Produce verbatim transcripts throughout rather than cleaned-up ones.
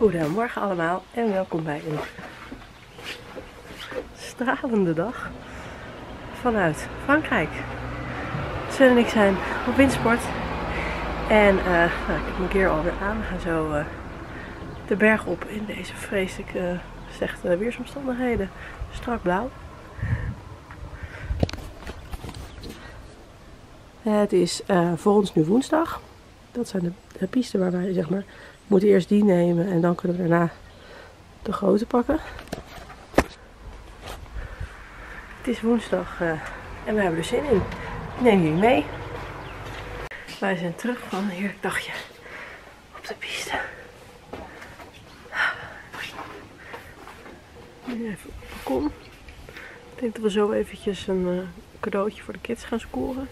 Goedemorgen allemaal en welkom bij een stralende dag vanuit Frankrijk. Sven en ik zijn op windsport en uh, nou, ik heb mijn gear alweer aan. We gaan zo uh, de berg op in deze vreselijke uh, slechte weersomstandigheden. Strak blauw. Het is uh, voor ons nu woensdag. Dat zijn de, de pisten waar wij, zeg maar, moeten eerst die nemen en dan kunnen we daarna de grote pakken. Het is woensdag uh, en we hebben er zin in. Ik neem jullie mee. Wij zijn terug van een heerlijk dagje op de piste. Nu even op het balkon. Ik denk dat we zo eventjes een uh, cadeautje voor de kids gaan scoren.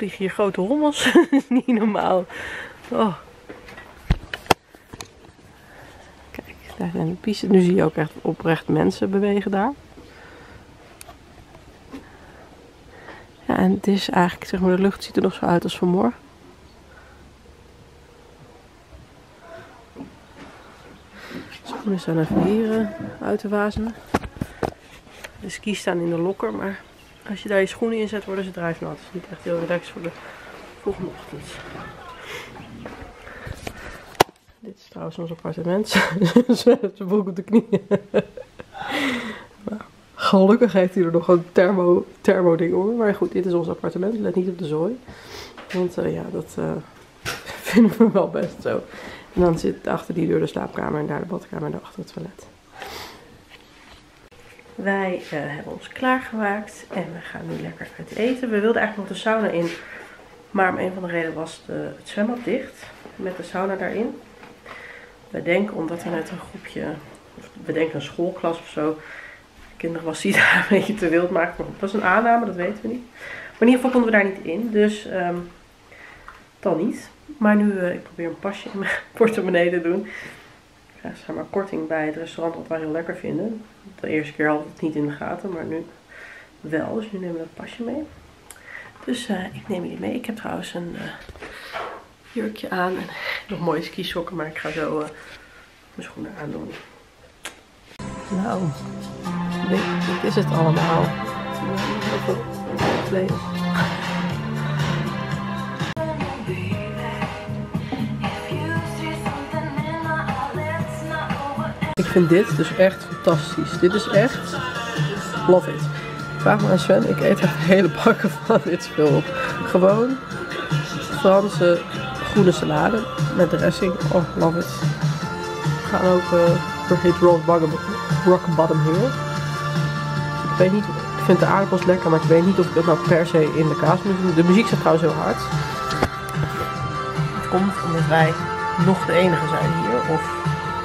Vliegen hier grote hommels, niet normaal. Oh. Kijk, daar zijn de pistes. Nu zie je ook echt oprecht mensen bewegen daar. Ja, en het is eigenlijk, zeg maar, de lucht ziet er nog zo uit als vanmorgen. Schoenen staan even hier uit te wazen. De skis staan in de lokker, maar als je daar je schoenen in zet, worden ze drijfnat. Dat is niet echt heel relaxed voor de volgende ochtend. Dit is trouwens ons appartement. Ze heeft zijn broek op de knieën. Maar gelukkig heeft hij er nog een thermo, thermo ding over. Maar goed, dit is ons appartement. Let niet op de zooi. Want uh, ja, dat uh, vinden we wel best zo. En dan zit achter die deur de slaapkamer en daar de badkamer en daarachter het toilet. Wij uh, hebben ons klaargemaakt en we gaan nu lekker uit eten. We wilden eigenlijk nog de sauna in, maar om een van de redenen was de, het zwembad dicht met de sauna daarin. We denken, omdat er net een groepje, we denken een schoolklas of zo, de kinderen was die daar een beetje te wild maken. Maar het was een aanname, dat weten we niet. Maar in ieder geval konden we daar niet in, dus um, dan niet. Maar nu, uh, ik probeer een pasje in mijn portemonnee te doen. Ik krijg zeg maar korting bij het restaurant wat wij heel lekker vinden. De eerste keer hadden we het niet in de gaten, maar nu wel. Dus nu nemen we dat pasje mee. Dus uh, ik neem jullie mee. Ik heb trouwens een uh, jurkje aan en nog mooie ski sokken, maar ik ga zo uh, mijn schoenen aandoen. Nou, dit, dit is het allemaal. Nee. Ik vind dit dus echt fantastisch. Dit is echt... Love it. Vraag me aan Sven. Ik eet echt hele pakken van dit spul op. Gewoon Franse groene salade met dressing. Oh, love it. We gaan ook uh, hit rock bottom, rock bottom here. Ik weet niet... Ik vind de aardappels lekker, maar ik weet niet of ik dat nou per se in de kaas moet doen. De muziek zit trouwens heel hard. Het komt omdat wij nog de enige zijn hier. Of...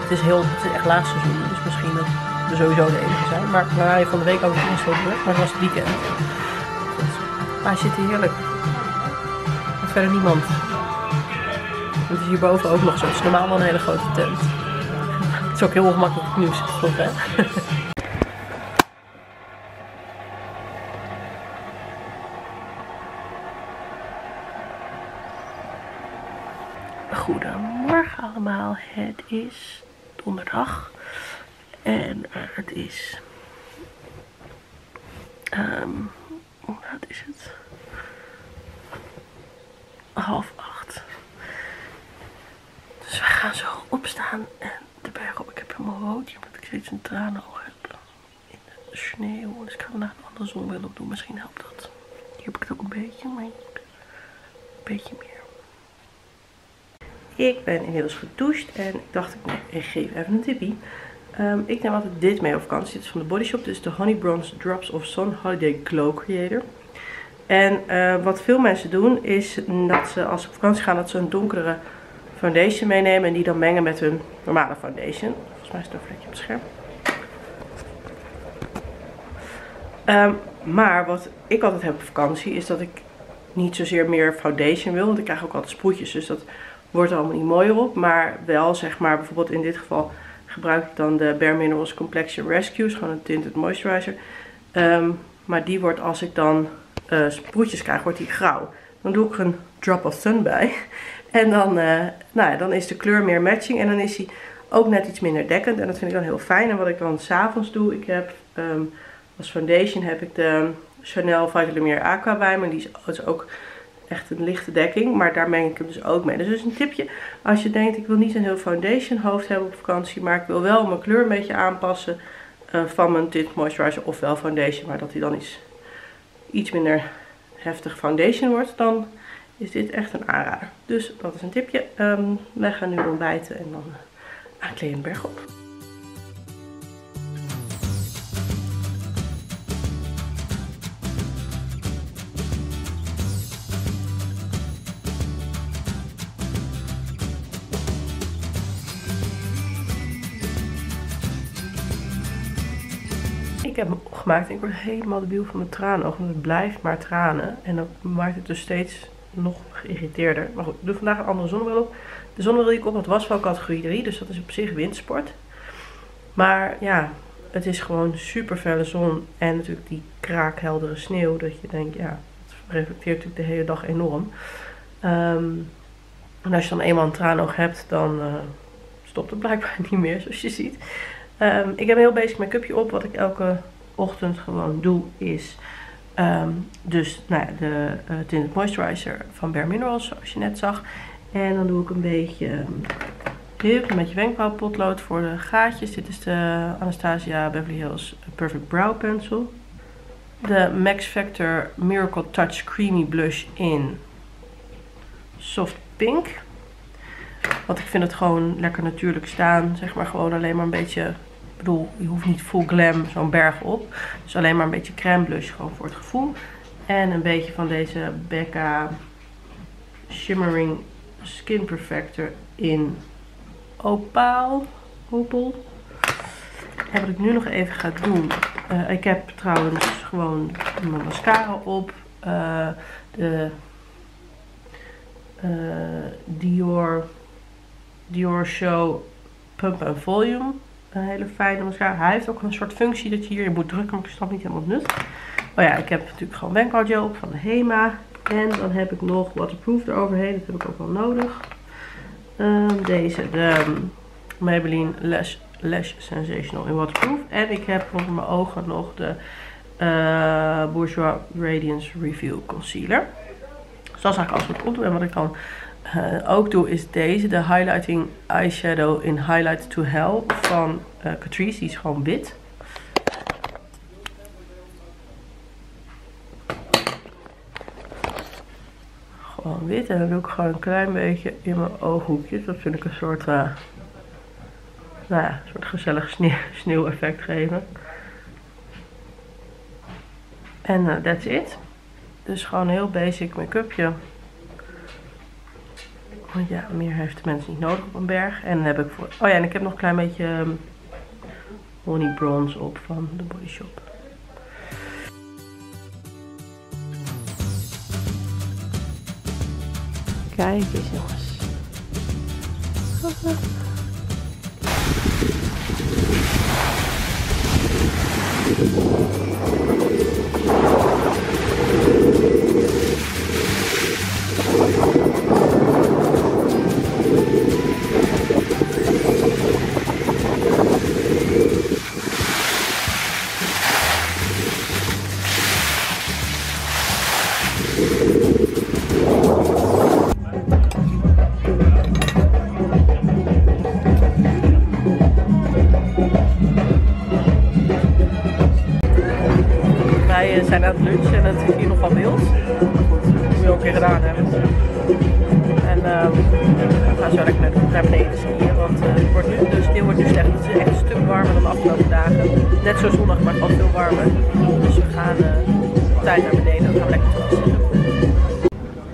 Het is, heel, het is echt laag seizoen, dus misschien dat we sowieso de enige zijn. Maar we waren van de week ook niet zo druk, maar het was het weekend. Dus, wij zitten heerlijk. En verder niemand. Het is hierboven ook nog zo. Het is normaal wel een hele grote tent. Het is ook heel ongemakkelijk op het nieuws, toch, hè? Goedemorgen allemaal. Het is... donderdag. En uh, het is... Um, hoe laat is het? Half acht. Dus we gaan zo opstaan en de berg op. Ik heb helemaal rood hier omdat ik steeds een tranenoog heb. In de sneeuw. Dus ik ga vandaag een andere zonbril op doen. Misschien helpt dat. Hier heb ik het ook een beetje, maar een beetje meer. Ik ben inmiddels gedoucht en ik dacht, ik, nee, ik geef even een tippie. Um, ik neem altijd dit mee op vakantie. Dit is van de Body Shop. Dit is de Honey Bronze Drops of Sun Holiday Glow Creator. En uh, wat veel mensen doen is dat ze als ze op vakantie gaan, dat ze een donkere foundation meenemen. En die dan mengen met hun normale foundation. Volgens mij is het een vlekje op het scherm. Um, maar wat ik altijd heb op vakantie is dat ik niet zozeer meer foundation wil. Want ik krijg ook altijd sproetjes. Dus dat... wordt er allemaal niet mooier op, maar wel, zeg maar, bijvoorbeeld in dit geval gebruik ik dan de Bare Minerals Complexion Rescue, gewoon een tinted moisturizer. Um, maar die wordt, als ik dan uh, sproetjes krijg, wordt die grauw. Dan doe ik een drop of sun bij. En dan, uh, nou, dan is de kleur meer matching en dan is hij ook net iets minder dekkend. En dat vind ik dan heel fijn. En wat ik dan s'avonds doe, ik heb um, als foundation heb ik de Chanel Vitalumière Aqua bij me. Die is, is ook echt een lichte dekking, maar daar meng ik hem dus ook mee. Dus dat is een tipje. Als je denkt, ik wil niet een heel foundation hoofd hebben op vakantie, maar ik wil wel mijn kleur een beetje aanpassen uh, van mijn tint moisturizer ofwel foundation, maar dat hij dan iets, iets minder heftig foundation wordt, dan is dit echt een aanrader. Dus dat is een tipje. Um, wij gaan nu ontbijten en dan uh, aankleden berg op. Ik heb me opgemaakt en ik word helemaal debiel van mijn traanoog, want het blijft maar tranen. En dat maakt het dus steeds nog geïrriteerder. Maar goed, ik doe vandaag een andere zonnebril op. De zonnebril die ik op had was wel categorie drie, dus dat is op zich windsport. Maar ja, het is gewoon super felle zon en natuurlijk die kraakheldere sneeuw. Dat je denkt, ja, dat reflecteert natuurlijk de hele dag enorm. Um, en als je dan eenmaal een traanoog hebt, dan uh, stopt het blijkbaar niet meer, zoals je ziet. Um, ik heb een heel basic make-upje op. Wat ik elke ochtend gewoon doe is um, dus nou ja, de uh, tinted moisturizer van Bare Minerals, zoals je net zag. En dan doe ik een beetje um, dip, een beetje wenkbrauwpotlood voor de gaatjes. Dit is de Anastasia Beverly Hills Perfect Brow Pencil. De Max Factor Miracle Touch Creamy Blush in Soft Pink. Want ik vind het gewoon lekker natuurlijk staan. Zeg maar gewoon alleen maar een beetje... Ik bedoel, je hoeft niet full glam zo'n berg op. Dus alleen maar een beetje crème blush gewoon voor het gevoel. En een beetje van deze Becca Shimmering Skin Perfector in Opaal. Opel. En wat ik nu nog even ga doen... Uh, ik heb trouwens gewoon mijn mascara op. Uh, de... Uh, Dior... Dior Show Pump and Volume. Een hele fijne mascara. Hij heeft ook een soort functie dat je hierin moet drukken. Maar ik snap niet helemaal het nut. Maar ja, ik heb natuurlijk gewoon wenkbrauwgel op van de Hema. En dan heb ik nog waterproof eroverheen. Dat heb ik ook wel nodig. Um, deze, de um, Maybelline Lash, Lash Sensational in waterproof. En ik heb onder mijn ogen nog de uh, Bourjois Radiance Reveal Concealer. Dus dat is eigenlijk alles wat ik opdoe. En wat ik dan... Uh, ook doe is deze, de Highlighting Eyeshadow in Highlight to Hell van uh, Catrice. Die is gewoon wit. Gewoon wit. En dan doe ik gewoon een klein beetje in mijn ooghoekjes. Dat vind ik een soort, uh, nou ja, een soort gezellig sneeuw, sneeuw effect geven. En uh, that's it. Dus gewoon een heel basic make-upje. Want ja, meer heeft de mensen niet nodig op een berg. En dan heb ik voor... Oh ja, en ik heb nog een klein beetje um, Honey Bronze op van de Body Shop. Kijk eens jongens. Wij zijn aan het lunchen en het is hier nogal wild. Dat moet je ook weer gedaan hebben. En uh, we gaan zo lekker met naar beneden skiën, want uh, het wordt nu, de sneeuw wordt nu slecht. Het is echt een stuk warmer dan de afgelopen dagen. Net zo zonnig, maar al veel warmer. Dus we gaan uh, op tijd naar beneden en we gaan lekker op het terras zitten.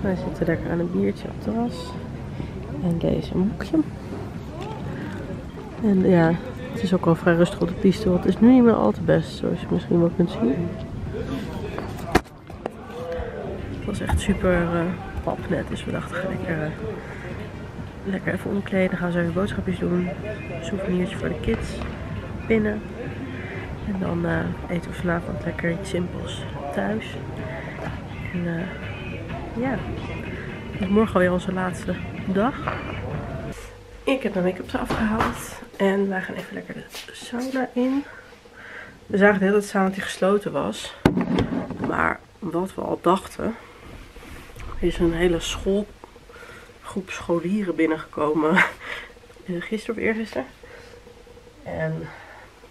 Wij zitten lekker aan een biertje op het terras. En deze moekje. En ja, het is ook al vrij rustig op de piste, want het is nu niet meer al te best, zoals je misschien wel kunt zien. Het was echt super uh, pap net, dus we dachten ga lekker, uh, lekker even omkleden, gaan ze even boodschapjes doen, souvenirtje voor de kids, pinnen en dan uh, eten we vanavond lekker iets simpels thuis. En ja, uh, yeah. Morgen alweer onze laatste dag. Ik heb mijn make-up eraf gehaald. En wij gaan even lekker de sauna in. We zagen de hele tijd samen dat hij gesloten was. Maar wat we al dachten, is een hele schoolgroep scholieren binnengekomen. Gisteren of eergisteren. En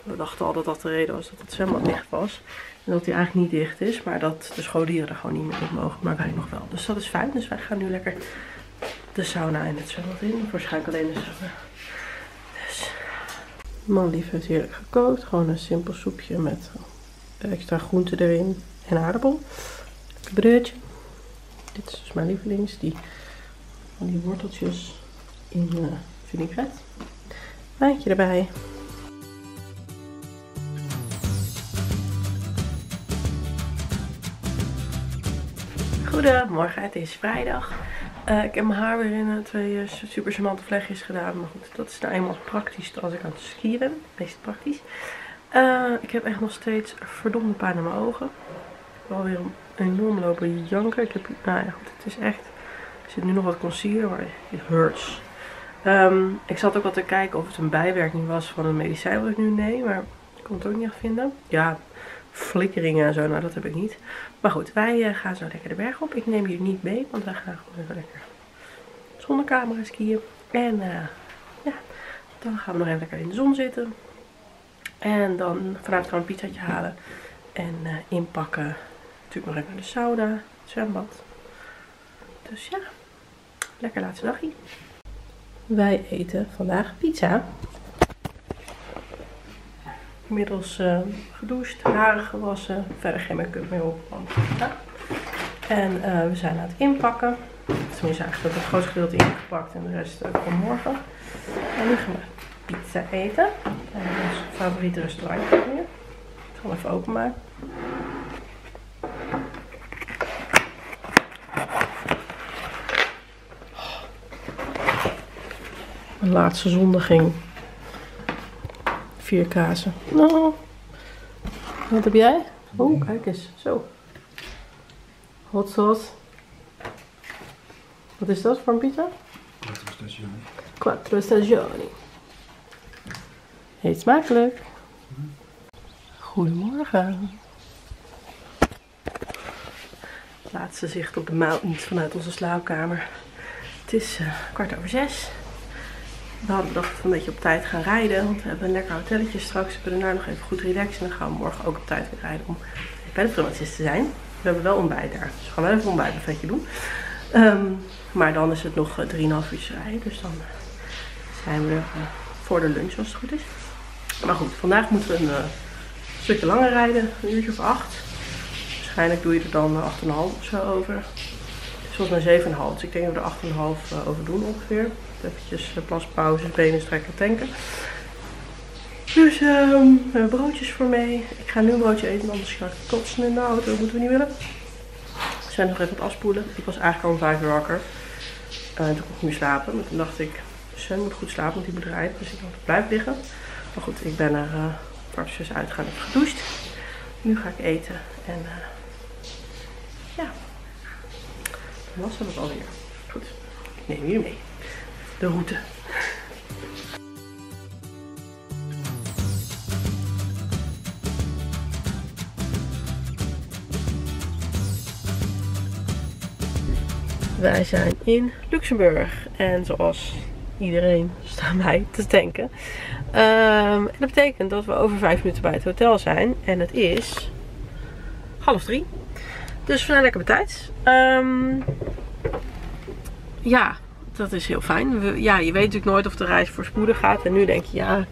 we dachten al dat dat de reden was dat het zwembad dicht was. En dat hij eigenlijk niet dicht is. Maar dat de scholieren er gewoon niet meer op mogen. Maar wij nog wel. Dus dat is fijn. Dus wij gaan nu lekker de sauna en het zwembad in. Waarschijnlijk alleen de sauna. Dus. Man lief heeft heerlijk gekookt. Gewoon een simpel soepje met extra groenten erin. En aardappel. Een broodje. Dit is dus mijn lievelings. Die, die worteltjes in uh, vinaigrette. Wijntje erbij. Goedemorgen, het is vrijdag. Uh, ik heb mijn haar weer in uh, twee uh, super charmante vlechtjes gedaan. Maar goed, dat is nou eenmaal praktisch als ik aan het skiën ben. Meest praktisch. Uh, ik heb echt nog steeds verdomde pijn in mijn ogen. Ik heb alweer een enorm lopen janken. Ik heb, nou ja, goed, het is echt... Er zit nu nog wat concealer, maar het hurts. Um, ik zat ook wat te kijken of het een bijwerking was van een medicijn wat ik nu neem. Maar ik kon het ook niet echt vinden. Ja... Flikkeringen en zo, nou dat heb ik niet. Maar goed, wij uh, gaan zo lekker de berg op. Ik neem jullie niet mee, want wij gaan gewoon even lekker zonder camera skiën. En uh, ja, dan gaan we nog even lekker in de zon zitten. En dan vanavond gaan we een pizzaatje halen. En uh, inpakken. Natuurlijk nog even naar de sauna, het zwembad. Dus ja, lekker laatste dagje. Wij eten vandaag pizza. Inmiddels uh, gedoucht, haren gewassen, verder geen make-up meer op. Ja. En uh, we zijn aan het inpakken. Tenminste, eigenlijk heb ik het grootste gedeelte ingepakt en de rest uh, van morgen. En nu gaan we pizza eten. En dat is het favoriete restaurantje hier. Ik zal hem even openmaken. Mijn laatste zondiging. Vier kazen. Nou, wat heb jij? Oh, kijk eens. Zo. Hot sauce. Wat is dat voor een pizza? Quattro stagioni. Quattro stagioni. Heet smakelijk. Goedemorgen. Het laatste zicht op de mountains vanuit onze slaapkamer. Het is uh, kwart over zes. We hadden bedacht dat we een beetje op tijd gaan rijden, want we hebben een lekker hotelletje straks. We kunnen daarna nog even goed relaxen en dan gaan we morgen ook op tijd weer rijden om bij de primatjes te zijn. We hebben wel ontbijt daar, dus we gaan wel even een ontbijtbuffetje doen. Um, maar dan is het nog drieënhalf uurtje rijden, dus dan zijn we voor de lunch als het goed is. Maar goed, vandaag moeten we een uh, stukje langer rijden, een uurtje of acht. Waarschijnlijk doe je er dan acht komma vijf of zo over. Volgens mij zeven komma vijf, dus ik denk dat we er acht komma vijf over doen ongeveer. Eventjes plaspauze, benen strekken, tanken. Dus um, broodjes voor mij. Ik ga nu een broodje eten, anders ga ik kotsen in de auto. Dat moeten we niet willen. We zijn nog even aan het afspoelen. Ik was eigenlijk al om vijf uur wakker. En toen kon ik nu slapen. Maar toen dacht ik, Sven moet goed slapen, want die moet rijden. Dus ik dacht, blijf liggen. Maar goed, ik ben er kwart voor zes uitgegaan en gedoucht. Nu ga ik eten. En uh, ja, dan was het alweer. Goed, ik neem jullie mee. De route. Wij zijn in Luxemburg en zoals iedereen staan wij te tanken. Um, dat betekent dat we over vijf minuten bij het hotel zijn en het is half drie. Dus we zijn lekker bij tijd. Um, ja. Dat is heel fijn. We, ja, je weet natuurlijk nooit of de reis voorspoedig gaat. En nu denk je, ja,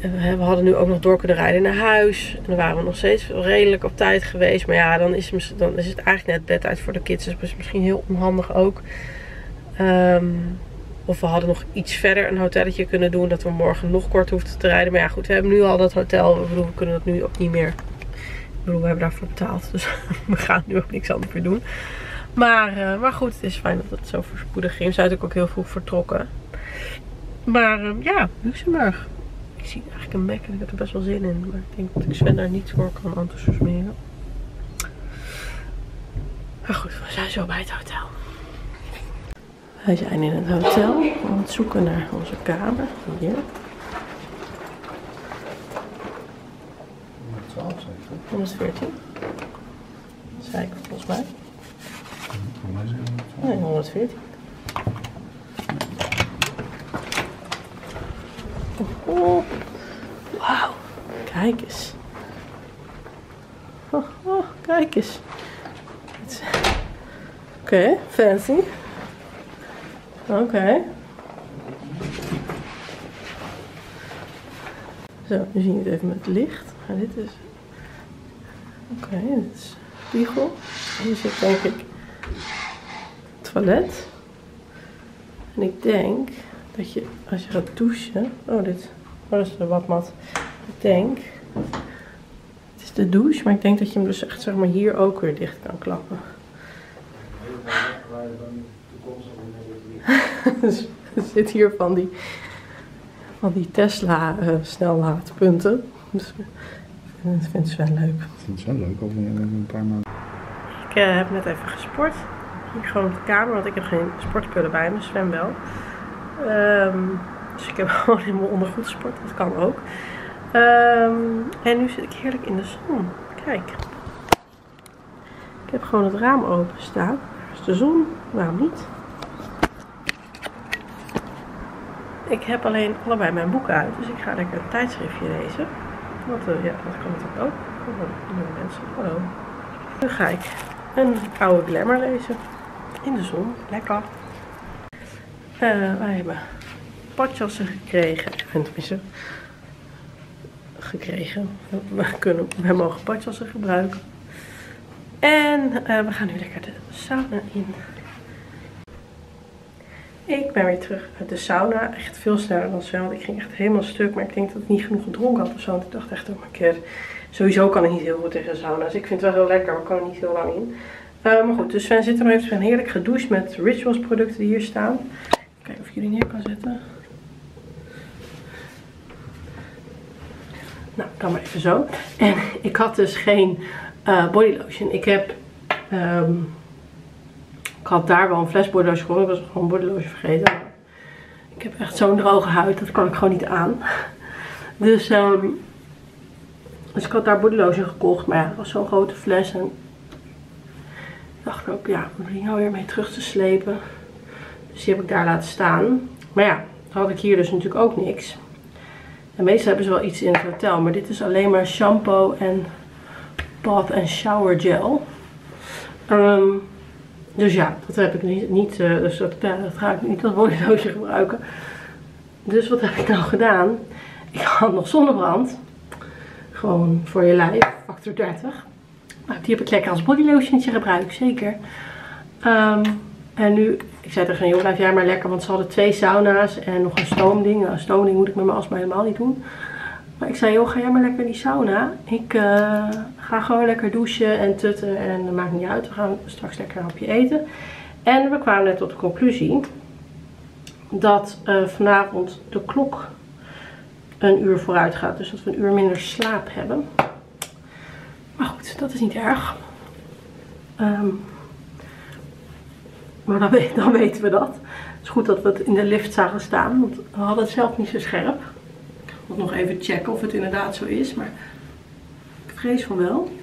we hadden nu ook nog door kunnen rijden naar huis. En dan waren we nog steeds redelijk op tijd geweest. Maar ja, dan is, dan is het eigenlijk net bedtijd voor de kids. Dus dat is misschien heel onhandig ook. Um, of we hadden nog iets verder een hotelletje kunnen doen. Dat we morgen nog kort hoefden te rijden. Maar ja, goed, we hebben nu al dat hotel. Ik bedoel, we kunnen dat nu ook niet meer. Ik bedoel, we hebben daarvoor betaald. Dus we gaan nu ook niks anders meer doen. Maar, uh, maar goed, het is fijn dat het zo voorspoedig ging. We zijn natuurlijk ook heel vroeg vertrokken. Maar uh, ja, Luxemburg. Ik zie eigenlijk een Mac en ik heb er best wel zin in. Maar ik denk dat ik Sven daar niet voor kan enthousiasmeren. Maar goed, we zijn zo bij het hotel. Wij zijn in het hotel aan het zoeken naar onze kamer. Hier. honderdveertien. Dat zei ik volgens mij. Nee, honderdveertien. Wauw, kijk eens. Oh, oh, kijk eens. Oké, okay, fancy. Oké. Okay. Zo, nu zien we het even met licht. Maar dit is... Oké, okay, dit is spiegel. Hier zit denk ik het toilet. En ik denk dat je, als je gaat douchen... Oh, dit oh, dat is de badmat. Ik denk... Het is de douche, maar ik denk dat je hem dus echt zeg maar hier ook weer dicht kan klappen. Er zit hier van die, van die Tesla uh, snellaadpunten. Dus, dat vindt Sven leuk. Ik vind het wel leuk, al een paar maanden. Ik uh, heb net even gesport. Hier gewoon op de kamer, want ik heb geen sportspullen bij me. Sven wel. Um, dus ik heb gewoon in mijn ondergoed gesport. Dat kan ook. Um, en nu zit ik heerlijk in de zon. Kijk. Ik heb gewoon het raam open staan. Dus de zon, waarom niet? Ik heb alleen allebei mijn boeken uit, dus ik ga lekker een tijdschriftje lezen. Want uh, ja, dat kan natuurlijk ook. Oh, nieuwe mensen, hallo. Nu ga ik een oude glamour lezen. In de zon, lekker. Uh, wij hebben badjassen gekregen. En tenminste, gekregen. We, kunnen, we mogen badjassen gebruiken. En uh, we gaan nu lekker de sauna in. Ik ben weer terug uit de sauna. Echt veel sneller dan Sven, want ik ging echt helemaal stuk. Maar ik denk dat ik niet genoeg gedronken had of zo. Want ik dacht echt, oh mijn keer. Sowieso kan ik niet heel goed tegen sauna's. Ik vind het wel heel lekker, maar ik kan er niet heel lang in. Uh, maar goed, dus Sven zit er nog even. Sven heerlijk gedoucht met Rituals producten die hier staan. Kijken of ik jullie neer kan zetten. Nou, kan maar even zo. En ik had dus geen uh, body lotion. Ik heb... Um, Ik had daar wel een fles bodylotion gehoord. Ik was gewoon bodylotion vergeten. Ik heb echt zo'n droge huid. Dat kan ik gewoon niet aan. Dus, um, dus ik had daar bodylotion gekocht. Maar ja, dat was zo'n grote fles. En ik dacht ook, ja, moet ik hier nou weer mee terug te slepen. Dus die heb ik daar laten staan. Maar ja, dan had ik hier dus natuurlijk ook niks. En meestal hebben ze wel iets in het hotel. Maar dit is alleen maar shampoo en bath en shower gel. Um, Dus ja, dat heb ik niet, niet uh, dus dat, ja, dat ga ik niet als bodylotion gebruiken. Dus wat heb ik nou gedaan? Ik had nog zonnebrand. Gewoon voor je lijf, factor dertig. Nou, die heb ik lekker als bodylotiontje gebruikt, zeker. Um, en nu, ik zei tegen een jongen, blijf jij maar lekker, want ze hadden twee sauna's en nog een stoomding. Een stoomding moet ik met mijn astma helemaal niet doen. Maar ik zei, joh, ga jij maar lekker in die sauna. Ik uh, ga gewoon lekker douchen en tutten en dat maakt niet uit. We gaan straks lekker een hapje eten. En we kwamen net tot de conclusie dat uh, vanavond de klok een uur vooruit gaat. Dus dat we een uur minder slaap hebben. Maar goed, dat is niet erg. Um, maar dan, weet, dan weten we dat. Het is goed dat we het in de lift zagen staan, want we hadden het zelf niet zo scherp. Nog even checken of het inderdaad zo is, maar ik vrees van wel.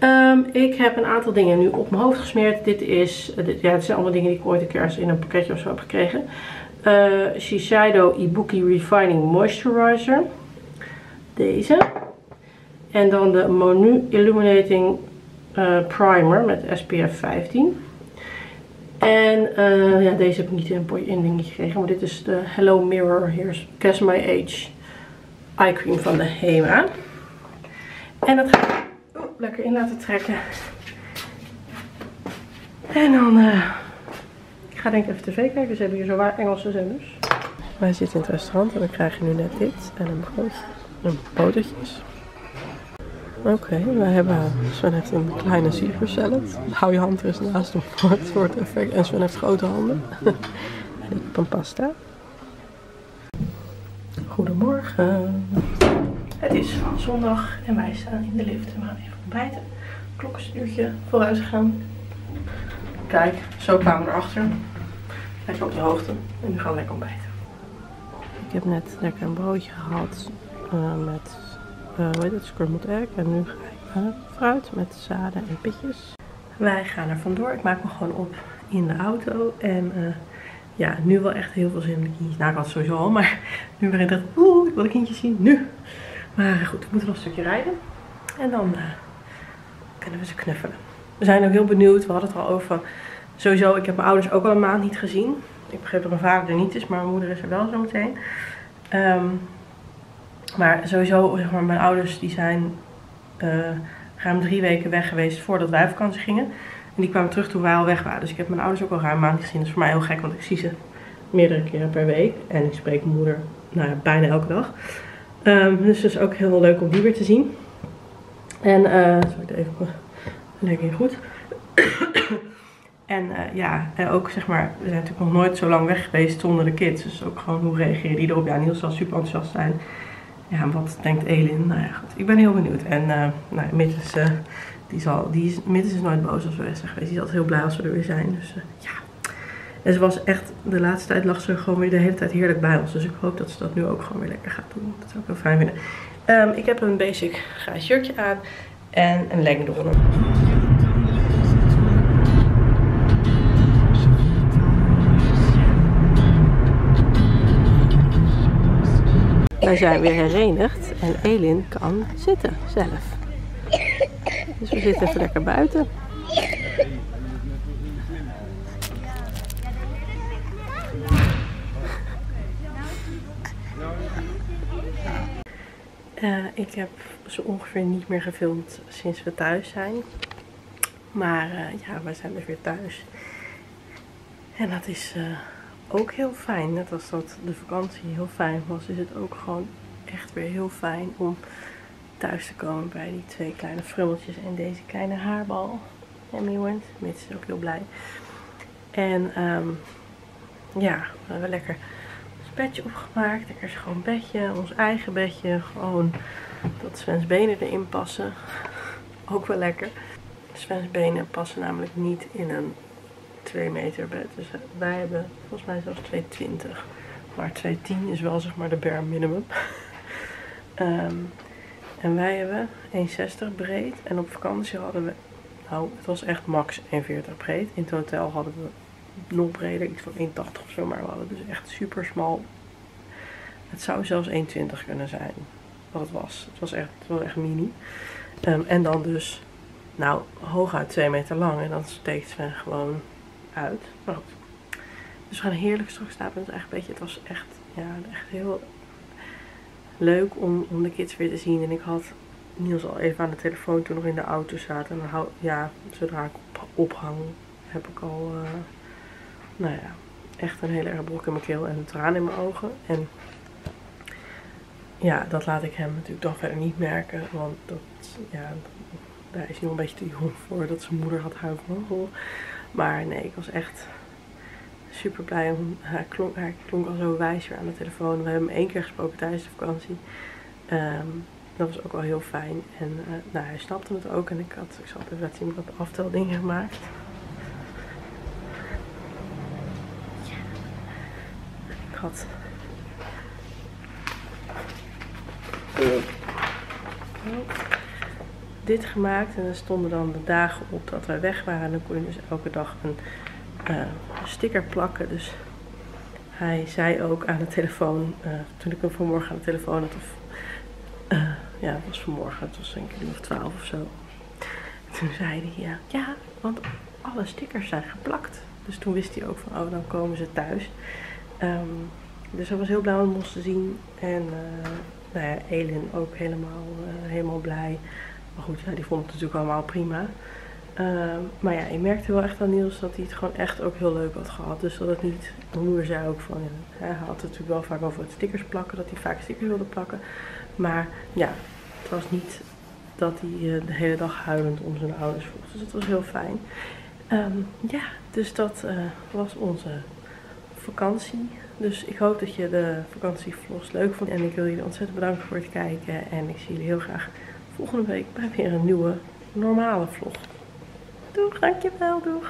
Um, ik heb een aantal dingen nu op mijn hoofd gesmeerd. Dit is, dit, ja, het zijn allemaal dingen die ik ooit een keer in een pakketje of zo heb gekregen. Uh, Shiseido Ibuki Refining Moisturizer. Deze. En dan de Monu Illuminating uh, Primer met S P F vijftien. En uh, ja, deze heb ik niet in een dingetje gekregen, maar dit is de Hello Mirror Here's Cas My Age Eye Cream van de Hema. En dat ga ik oh, lekker in laten trekken. En dan, uh, ik ga denk ik even tv kijken, ze hebben hier zowaar Engelse zenders. Wij zitten in het restaurant en dan krijg je nu net dit en een brood en botertjes. Oké, okay, wij hebben, Sven heeft een kleine zieversalad. Hou je hand er eens naast hem voor het effect. En Sven heeft grote handen. En ik heb een pasta. Goedemorgen. Het is van zondag en wij staan in de lift en we gaan even ontbijten. Klok is een uurtje vooruit gegaan. Kijk, zo kwamen we erachter. Lekker op de hoogte. En nu gaan we lekker ontbijten. Ik heb net lekker een broodje gehad uh, met, uh, hoe heet het, scrambled egg. En nu ga ik uh, fruit met zaden en pitjes. Wij gaan er vandoor. Ik maak me gewoon op in de auto. En uh, ja, nu wel echt heel veel zin in de kindjes. Nou, ik had het sowieso al, maar nu ben ik echt, oeh, ik wil de kindjes zien, nu. Maar goed, we moeten nog een stukje rijden. En dan uh, kunnen we ze knuffelen. We zijn ook heel benieuwd. We hadden het al over, sowieso, ik heb mijn ouders ook al een maand niet gezien. Ik begreep dat mijn vader er niet is, maar mijn moeder is er wel zo meteen. Um, maar sowieso, zeg maar, mijn ouders die zijn uh, ruim drie weken weg geweest voordat wij op vakantie gingen. En die kwamen terug toen wij al weg waren. Dus ik heb mijn ouders ook al ruim een maand gezien. Dat is voor mij heel gek, want ik zie ze meerdere keren per week. En ik spreek mijn moeder nou ja, bijna elke dag. Um, dus het is ook heel leuk om die weer te zien. En, uh, sorry, ik even op lekker heel goed. En uh, ja, en ook zeg maar, we zijn natuurlijk nog nooit zo lang weg geweest zonder de kids. Dus ook gewoon hoe reageren die erop. Ja, Niels zal super enthousiast zijn. Ja, wat denkt Elin? Nou ja, goed. Ik ben heel benieuwd. En uh, nou, Mits uh, die zal, die is, Mits is nooit boos als we weg zijn geweest. Die is altijd heel blij als we er weer zijn. Dus uh, ja. En ze was echt, de laatste tijd lag ze gewoon weer de hele tijd heerlijk bij ons. Dus ik hoop dat ze dat nu ook gewoon weer lekker gaat doen. Dat zou ik heel fijn vinden. Um, ik heb een basic grijs jurkje aan en een legging eronder. Wij zijn weer herenigd en Elin kan zitten zelf. Dus we zitten even lekker buiten. Uh, ik heb zo ongeveer niet meer gefilmd sinds we thuis zijn. Maar uh, ja, we zijn dus weer thuis. En dat is... Uh, ook heel fijn, net als dat de vakantie heel fijn was, is het ook gewoon echt weer heel fijn om thuis te komen bij die twee kleine frummeltjes en deze kleine haarbal. Emmy Wendt, Mits is ook heel blij. En um, ja, we hebben lekker ons bedje opgemaakt, lekker schoon bedje, ons eigen bedje, gewoon dat Sven's benen erin passen. Ook wel lekker. Sven's benen passen namelijk niet in een twee meter bed. Dus wij hebben volgens mij zelfs twee twintig. Maar twee tien is wel zeg maar de bare minimum. um, en wij hebben één zestig breed. En op vakantie hadden we, nou het was echt max één veertig breed. In het hotel hadden we nog breder, iets van één tachtig of zo. Maar we hadden dus echt super smal. Het zou zelfs één twintig kunnen zijn. Wat het was. Het was echt, het was echt mini. Um, en dan dus, nou hooguit twee meter lang. En dan steekt Sven gewoon... uit. Maar goed. Dus we gaan heerlijk straks slapen. Het was echt, beetje, het was echt, ja, echt heel leuk om, om de kids weer te zien. En ik had Niels al even aan de telefoon toen nog in de auto zaten. En dan hou, ja, zodra ik op, ophang heb ik al uh, nou ja, echt een hele erg brok in mijn keel en een traan in mijn ogen. En ja, dat laat ik hem natuurlijk dan verder niet merken. Want dat, ja, daar is hij nog een beetje te jong voor dat zijn moeder had huilvogel. Maar nee, ik was echt super blij. Hij klonk, hij klonk al zo wijs weer aan de telefoon. We hebben hem één keer gesproken tijdens de vakantie. Um, dat was ook wel heel fijn. En uh, nou, hij snapte het ook. En ik had, ik zal even laten zien, ik had een aftelding gemaakt. Ik had... Oh. dit gemaakt en er stonden dan de dagen op dat wij weg waren en dan kon je dus elke dag een uh, sticker plakken. Dus hij zei ook aan de telefoon, uh, toen ik hem vanmorgen aan de telefoon had, of uh, ja, het was vanmorgen, het was denk ik uur of twaalf of zo. En toen zei hij ja, ja, want alle stickers zijn geplakt. Dus toen wist hij ook van, oh, dan komen ze thuis. Um, dus hij was heel blij om ons te zien en uh, nou ja, Elin ook helemaal, uh, helemaal blij. Maar goed, ja, die vond het natuurlijk allemaal prima. Uh, maar ja, ik merkte wel echt aan Niels dat hij het gewoon echt ook heel leuk had gehad. Dus dat het niet, mijn moeder zei ook van, ja, hij had het natuurlijk wel vaak over het stickers plakken, dat hij vaak stickers wilde plakken. Maar ja, het was niet dat hij uh, de hele dag huilend om zijn ouders vroeg. Dus dat was heel fijn. Um, ja, dus dat uh, was onze vakantie. Dus ik hoop dat je de vakantievlogs leuk vond. En ik wil jullie ontzettend bedanken voor het kijken. En ik zie jullie heel graag volgende week bij weer een nieuwe normale vlog. Doeg, dankjewel, doeg!